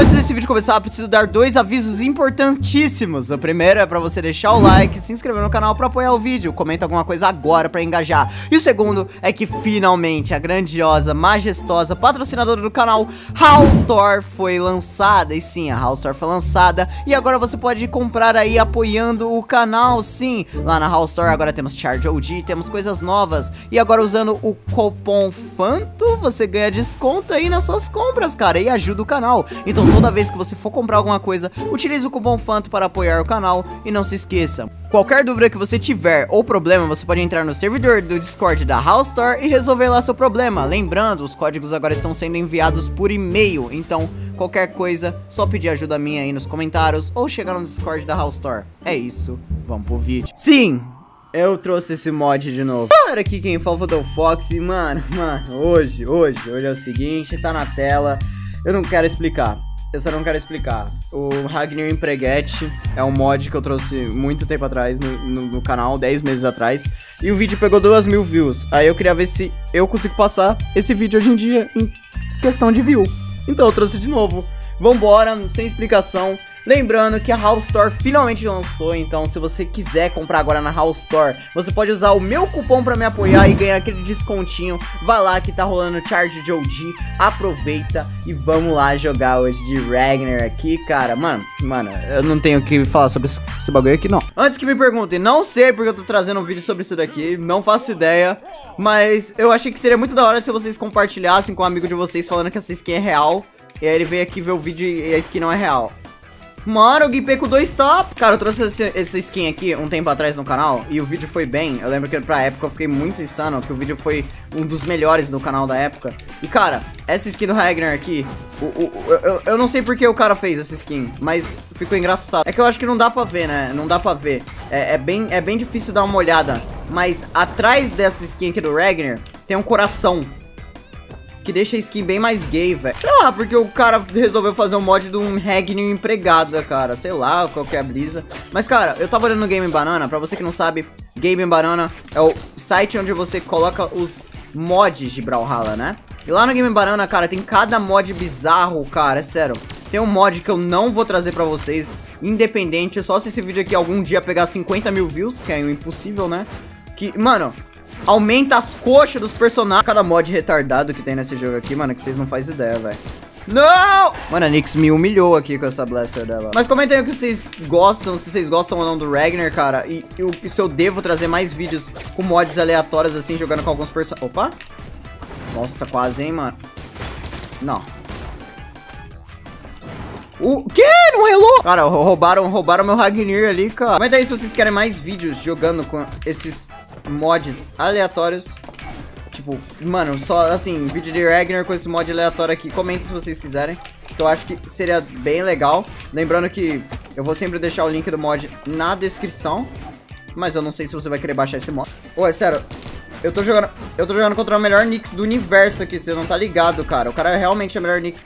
Antes desse vídeo começar, eu preciso dar dois avisos importantíssimos. O primeiro é pra você deixar o like, se inscrever no canal pra apoiar o vídeo, comenta alguma coisa agora pra engajar. E o segundo é que finalmente a grandiosa, majestosa patrocinadora do canal, HowStore, foi lançada. E sim, a HowStore foi lançada e agora você pode comprar aí apoiando o canal, sim. Lá na HowStore agora temos Charge OG, temos coisas novas. E agora usando o cupom Phanto, você ganha desconto aí nas suas compras, cara, e ajuda o canal. Então toda vez que você for comprar alguma coisa, utilize o cupom Phanto para apoiar o canal. E não se esqueça, qualquer dúvida que você tiver ou problema, você pode entrar no servidor do Discord da HowStore e resolver lá seu problema. Lembrando, os códigos agora estão sendo enviados por e-mail, então qualquer coisa, só pedir ajuda minha aí nos comentários ou chegar no Discord da HowStore. É isso, vamos pro vídeo. Sim! Eu trouxe esse mod de novo. Cara, aqui quem fala foi o Fox e, mano, hoje é o seguinte, tá na tela. Eu não quero explicar, eu só não quero explicar. O Ragnir Empreguete é um mod que eu trouxe muito tempo atrás no canal, 10 meses atrás. E o vídeo pegou 2.000 views, aí eu queria ver se eu consigo passar esse vídeo hoje em dia em questão de view. Então eu trouxe de novo. Vambora, sem explicação. Lembrando que a HowStore finalmente lançou, então se você quiser comprar agora na HowStore, você pode usar o meu cupom pra me apoiar e ganhar aquele descontinho. Vai lá que tá rolando Charge de OG, aproveita e vamos lá jogar hoje de Ragnir aqui, cara. Mano, eu não tenho o que falar sobre esse bagulho aqui, não. Antes que me perguntem, não sei porque eu tô trazendo um vídeo sobre isso daqui, não faço ideia, mas eu achei que seria muito da hora se vocês compartilhassem com um amigo de vocês falando que essa skin é real. E aí ele veio aqui ver o vídeo e a skin não é real. Mano, eu guipei com 2 tapas. Cara, eu trouxe essa skin aqui um tempo atrás no canal e o vídeo foi bem. Eu lembro que pra época eu fiquei muito insano, que o vídeo foi um dos melhores do canal da época. E cara, essa skin do Ragnir aqui, eu não sei porque o cara fez essa skin, mas ficou engraçado. É que eu acho que não dá pra ver, né? Não dá pra ver. É bem difícil dar uma olhada. Mas atrás dessa skin aqui do Ragnir tem um coração, que deixa a skin bem mais gay, velho. Sei lá, porque o cara resolveu fazer um mod de um Ragnir empregada, cara. Sei lá, qualquer brisa. Mas, cara, eu tava olhando no Game Banana. Pra você que não sabe, Game Banana é o site onde você coloca os mods de Brawlhalla, né? E lá no Game Banana, cara, tem cada mod bizarro, cara. É sério. Tem um mod que eu não vou trazer pra vocês, independente. Só se esse vídeo aqui algum dia pegar 50.000 views, que é impossível, né? Que, mano... aumenta as coxas dos personagens. Cada mod retardado que tem nesse jogo aqui, mano, que vocês não fazem ideia, velho. Não! Mano, a Nyx me humilhou aqui com essa Blaster dela. Mas comenta aí o que vocês gostam, se vocês gostam ou não do Ragnir, cara. E se eu devo trazer mais vídeos com mods aleatórios, assim, jogando com alguns personagens. Opa! Nossa, quase, hein, mano. Não. O quê? Não relou? Cara, roubaram meu Ragnir ali, cara. Comenta aí se vocês querem mais vídeos jogando com esses... mods aleatórios. Tipo, mano, só assim, vídeo de Ragnir com esse mod aleatório aqui. Comentem se vocês quiserem, que eu acho que seria bem legal. Lembrando que eu vou sempre deixar o link do mod na descrição, mas eu não sei se você vai querer baixar esse mod. Ô, é sério, eu tô jogando contra a melhor Nyx do universo aqui, você não tá ligado, cara. O cara é realmente a melhor Nyx.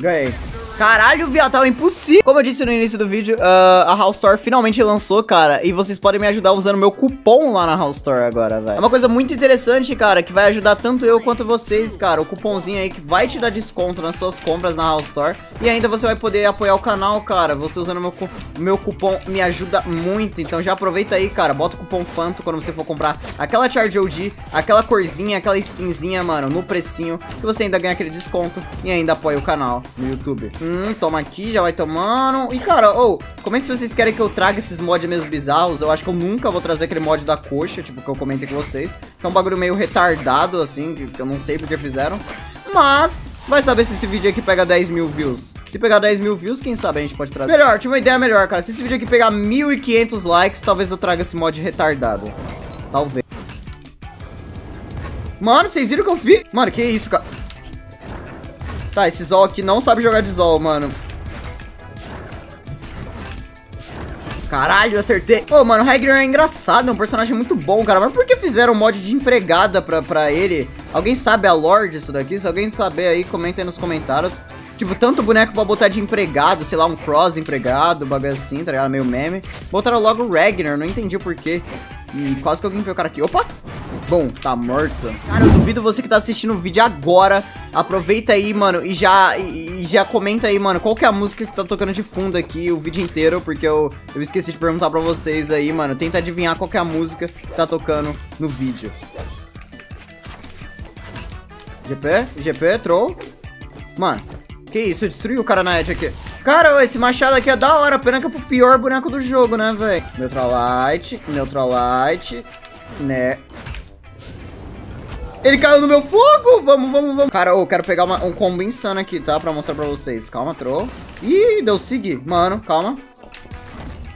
Ganhei. Caralho, viado, tava impossível. Como eu disse no início do vídeo, a HowStore finalmente lançou, cara. E vocês podem me ajudar usando meu cupom lá na HowStore agora, velho. É uma coisa muito interessante, cara, que vai ajudar tanto eu quanto vocês, cara. O cupomzinho aí que vai te dar desconto nas suas compras na HowStore. E ainda você vai poder apoiar o canal, cara. Você usando meu cupom me ajuda muito. Então já aproveita aí, cara. Bota o cupom Phanto quando você for comprar aquela Charge OG, aquela corzinha, aquela skinzinha, mano, no precinho, que você ainda ganha aquele desconto e ainda apoia o canal no YouTube. Toma aqui, já vai tomando. E, cara, comenta se vocês querem que eu traga esses mods mesmo bizarros. Eu acho que eu nunca vou trazer aquele mod da coxa, tipo, que eu comentei com vocês. Que é um bagulho meio retardado, assim, que eu não sei porque fizeram. Mas, vai saber se esse vídeo aqui pega 10.000 views. Se pegar 10.000 views, quem sabe a gente pode trazer. Melhor, tive uma ideia melhor, cara. Se esse vídeo aqui pegar 1.500 likes, talvez eu traga esse mod retardado. Talvez. Mano, vocês viram o que eu fiz? Mano, que isso, cara. Tá, esse Zol aqui não sabe jogar de Zol, mano. Caralho, acertei. Pô, mano, o Ragnir é engraçado, é um personagem muito bom, cara. Mas por que fizeram um mod de empregada pra ele? Alguém sabe a lore disso daqui? Se alguém saber aí, comenta aí nos comentários. Tipo, tanto boneco pra botar de empregado, sei lá, um cross empregado, bagulho assim, tá ligado? Meio meme. Botaram logo o Ragnir, não entendi o porquê. E quase que alguém pegou o cara aqui. Opa! Bom, tá morta. Cara, eu duvido você que tá assistindo o vídeo agora. Aproveita aí, mano, e já comenta aí, mano, qual que é a música que tá tocando de fundo aqui o vídeo inteiro, porque eu esqueci de perguntar pra vocês aí, mano. Tenta adivinhar qual que é a música que tá tocando no vídeo. GP, troll. Mano, que isso, destruiu o cara na edge aqui. Cara, esse machado aqui é da hora, pena que é pro pior boneco do jogo, né, velho? Neutralite, né? Ele caiu no meu fogo! Vamos. Cara, eu quero pegar um combo insano aqui, tá? Pra mostrar pra vocês. Calma, troll. Ih, deu sig. Mano, calma.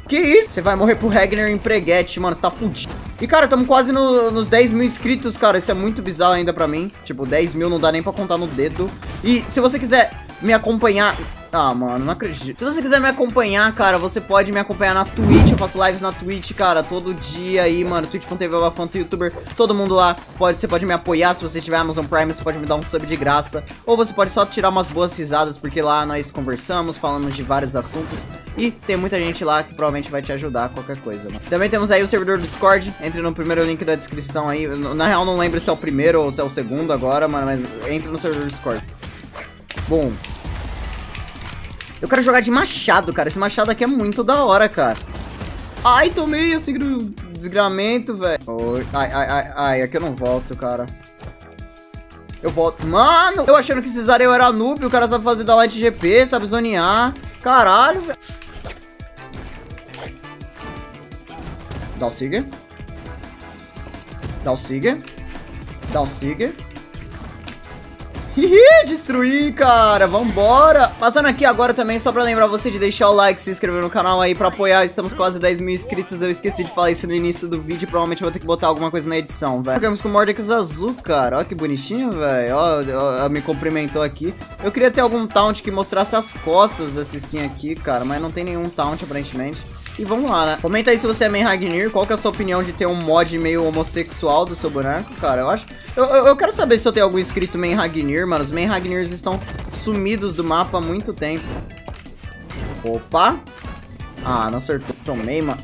Que isso? Você vai morrer pro Ragnir e Empreguete, mano. Você tá fudido. E, cara, estamos quase nos 10 mil inscritos, cara. Isso é muito bizarro ainda pra mim. Tipo, 10 mil não dá nem pra contar no dedo. E se você quiser me acompanhar... Ah, mano, não acredito. Se você quiser me acompanhar, cara, você pode me acompanhar na Twitch. Eu faço lives na Twitch, cara, todo dia aí, mano. Twitch.tv/Phanto, youtuber, todo mundo lá. Você pode me apoiar. Se você tiver Amazon Prime, você pode me dar um sub de graça. Ou você pode só tirar umas boas risadas, porque lá nós conversamos, falamos de vários assuntos. E tem muita gente lá que provavelmente vai te ajudar a qualquer coisa, mano. Também temos aí o servidor do Discord. Entre no primeiro link da descrição aí. Na real, não lembro se é o primeiro ou se é o segundo agora, mano. Mas entra no servidor do Discord. Bom... eu quero jogar de machado, cara. Esse machado aqui é muito da hora, cara. Ai, tomei esse desgramento, velho. Ai, aqui eu não volto, cara. Eu volto. Mano, eu achando que esse Zareu era noob. O cara sabe fazer da light GP, sabe zonear. Caralho, velho. Dá o sig. Destruir, cara, vambora. Passando aqui agora também, só pra lembrar você de deixar o like, se inscrever no canal aí pra apoiar. Estamos quase 10 mil inscritos, eu esqueci de falar isso no início do vídeo. Provavelmente vou ter que botar alguma coisa na edição, velho. Jogamos com o Mordekus azul, cara, ó que bonitinho, velho. Ó, me cumprimentou aqui. Eu queria ter algum taunt que mostrasse as costas dessa skin aqui, cara, mas não tem nenhum taunt aparentemente. E vamos lá, né? Comenta aí se você é main Ragnir. Qual que é a sua opinião de ter um mod meio homossexual do seu boneco, cara? Eu acho... Eu quero saber se eu tenho algum inscrito main Ragnir, mano. Os main Ragnirs estão sumidos do mapa há muito tempo. Opa. Ah, não acertou. Tomei, mano.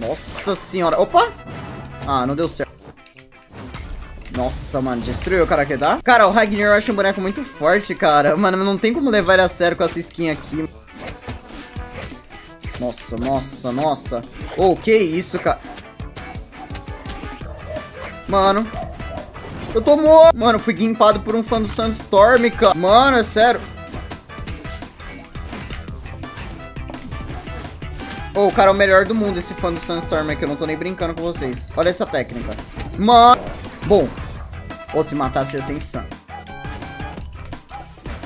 Nossa senhora. Opa. Ah, não deu certo. Nossa, mano, destruiu o cara que dá. Cara, o Ragnir eu acho um boneco muito forte, cara. Mano, não tem como levar ele a sério com essa skin aqui. Nossa. Oh, que isso, cara. Mano. Eu tô morto. Mano, eu fui guimpado por um fã do Sandstorm, cara. Mano, é sério. Oh, cara, é o melhor do mundo esse fã do Sandstorm aqui. Eu não tô nem brincando com vocês. Olha essa técnica. Mano. Bom. Ou se matasse ia ser insano.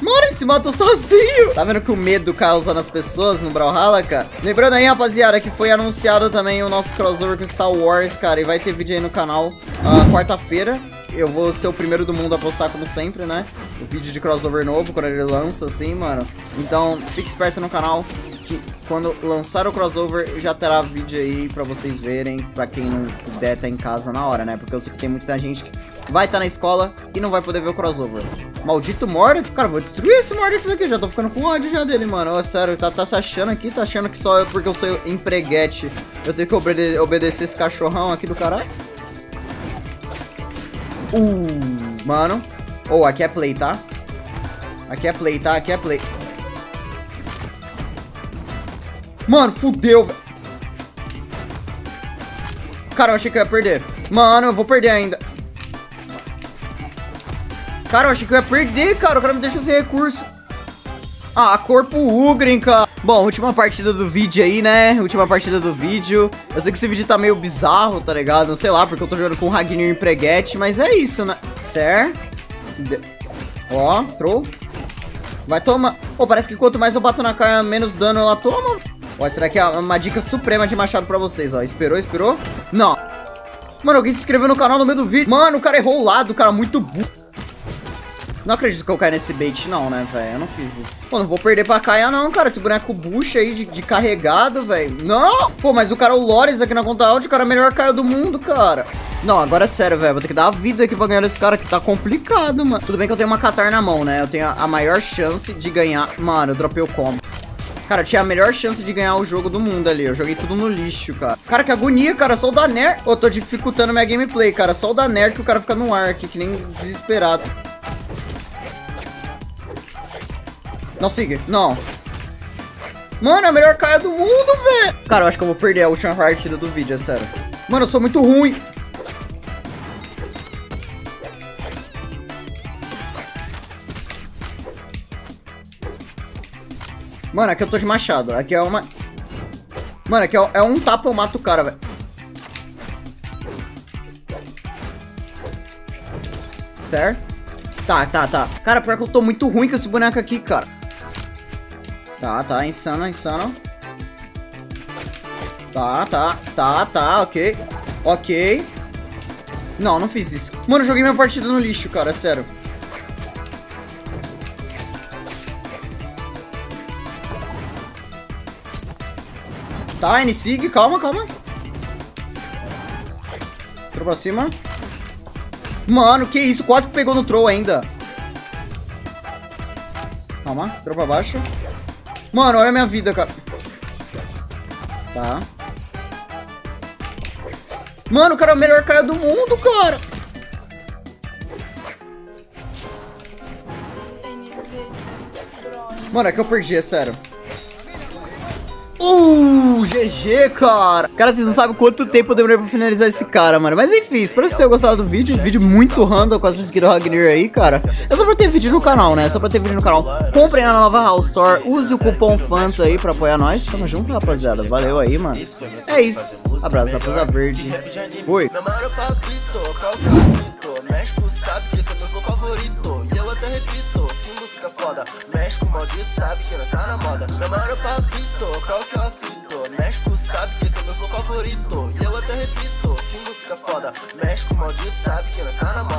Mano, ele se matou sozinho. Tá vendo que o medo causa nas pessoas no Brawlhalla, cara? Lembrando aí, rapaziada, que foi anunciado também o nosso crossover com Star Wars, cara. E vai ter vídeo aí no canal quarta-feira. Eu vou ser o primeiro do mundo a postar, como sempre, né? O vídeo de crossover novo, quando ele lança, assim, mano. Então, fique esperto no canal, que quando lançar o crossover, já terá vídeo aí pra vocês verem. Pra quem não puder tá em casa na hora, né? Porque eu sei que tem muita gente que vai estar na escola e não vai poder ver o crossover. Maldito Mordex, cara, vou destruir esse Mordex aqui. Já tô ficando com ódio já dele, mano. É sério, tá se achando aqui, tá achando que só eu, porque eu sou empreguete, eu tenho que obedecer esse cachorrão aqui do caralho. Mano. Ou, aqui é play, tá? Aqui é play. Mano, fudeu, velho. Cara, eu achei que eu ia perder. Mano, eu vou perder ainda. Cara, eu achei que eu ia perder, cara. O cara me deixou sem recurso. Ah, corpo Ulgrim, cara. Bom, última partida do vídeo aí, né? Eu sei que esse vídeo tá meio bizarro, tá ligado? Sei lá, porque eu tô jogando com o Ragnir e Empreguete. Mas é isso, né? Certo? Ó, troll. Vai tomar. Pô, parece que quanto mais eu bato na cara, menos dano ela toma. Ó, será que é uma dica suprema de machado pra vocês, ó. Esperou? Não. Mano, alguém se inscreveu no canal no meio do vídeo. Mano, o cara errou o lado, cara. Muito burro. Não acredito que eu caia nesse bait não, né, velho? Eu não fiz isso. Pô, não vou perder pra Kaia não, cara. Esse boneco bucha aí de carregado, velho. Não! Pô, mas o cara, o Lores aqui na conta áudio, o cara é melhor Kaia do mundo, cara. Não, agora é sério, velho. Vou ter que dar a vida aqui pra ganhar desse cara, que tá complicado, mano. Tudo bem que eu tenho uma Katar na mão, né? Eu tenho a maior chance de ganhar. Mano, eu dropei o combo. Cara, eu tinha a melhor chance de ganhar o jogo do mundo ali. Eu joguei tudo no lixo, cara. Cara, que agonia, cara. Só o Daner. Ô, tô dificultando minha gameplay, cara. Só o Daner que o cara fica no ar aqui, que nem desesperado. Não, siga. Não. Mano, é a melhor cara do mundo, velho. Cara, eu acho que eu vou perder a última partida do vídeo, é sério. Mano, eu sou muito ruim. Mano, aqui eu tô de machado. Aqui é uma... Mano, aqui é um tapa, eu mato o cara, velho. Certo? Tá. Cara, pior que eu tô muito ruim com esse boneco aqui, cara. Tá. Insano. Tá. Ok. Não fiz isso. Mano, eu joguei minha partida no lixo, cara. É sério. Tá, N-Sig, calma. Entrou pra cima. Mano, que isso, quase que pegou no troll ainda. Calma, entrou pra baixo. Mano, olha a minha vida, cara. Tá. Mano, o cara é o melhor cara do mundo, cara. Mano, é que eu perdi, é sério. GG, cara. Cara, vocês não sabem quanto tempo eu demorei pra finalizar esse cara, mano. Mas enfim, espero que vocês tenham gostado do vídeo. Vídeo muito random com as skins do Ragnir aí, cara. É só pra ter vídeo no canal, né? É só pra ter vídeo no canal. Comprem na nova HowStore. Use o cupom Phanto aí pra apoiar nós. Tamo junto, rapaziada. Valeu aí, mano. É isso. Abraço, rapaziada verde. Fui. Mexe com o maldito, sabe que nós tá na moda. Meu mano papito, calca a fito. Mexe com sabe que esse é meu flow favorito. E eu até repito, que música foda. Mexe com o maldito, sabe que nós tá na moda.